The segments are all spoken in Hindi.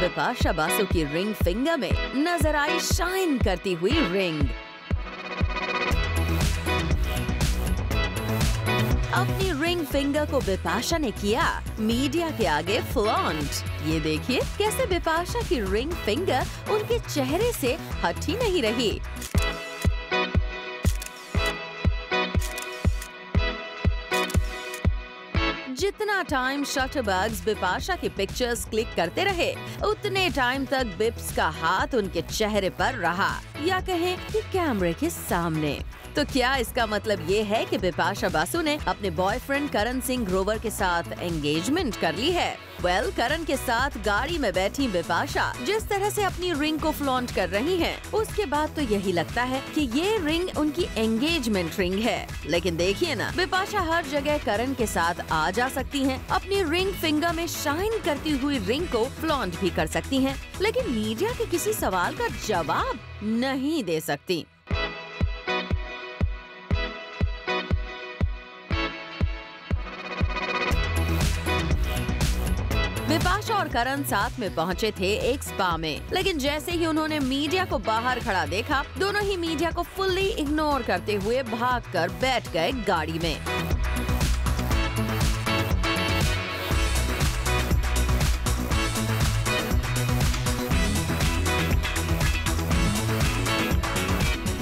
बिपाशा बासु की रिंग फिंगर में नजर आई शाइन करती हुई रिंग। अपनी रिंग फिंगर को बिपाशा ने किया मीडिया के आगे फ्लॉन्ट। ये देखिए कैसे बिपाशा की रिंग फिंगर उनके चेहरे से हट ही नहीं रही। जितना टाइम शटरबग्स बिपाशा की पिक्चर्स क्लिक करते रहे, उतने टाइम तक बिप्स का हाथ उनके चेहरे पर रहा, या कहें कि कैमरे के सामने। तो क्या इसका मतलब ये है कि बिपाशा बासु ने अपने बॉयफ्रेंड करण सिंह ग्रोवर के साथ एंगेजमेंट कर ली है? वेल, करण के साथ गाड़ी में बैठी बिपाशा जिस तरह से अपनी रिंग को फ्लॉन्ट कर रही हैं, उसके बाद तो यही लगता है कि ये रिंग उनकी एंगेजमेंट रिंग है। लेकिन देखिए ना, बिपाशा हर जगह करण के साथ आ जा सकती हैं, अपनी रिंग फिंगर में शाइन करती हुई रिंग को फ्लॉन्ट भी कर सकती हैं, लेकिन मीडिया के किसी सवाल का जवाब नहीं दे सकती। बिपाशा और करण साथ में पहुंचे थे एक स्पा में, लेकिन जैसे ही उन्होंने मीडिया को बाहर खड़ा देखा, दोनों ही मीडिया को फुल्ली इग्नोर करते हुए भागकर बैठ गए गाड़ी में।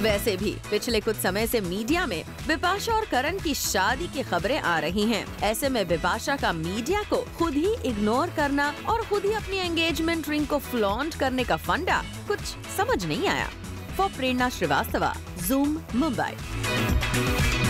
वैसे भी पिछले कुछ समय से मीडिया में बिपाशा और करण की शादी की खबरें आ रही हैं। ऐसे में बिपाशा का मीडिया को खुद ही इग्नोर करना और खुद ही अपनी एंगेजमेंट रिंग को फ्लॉन्ट करने का फंडा कुछ समझ नहीं आया। For Prerna Srivastava, Zoom Mumbai.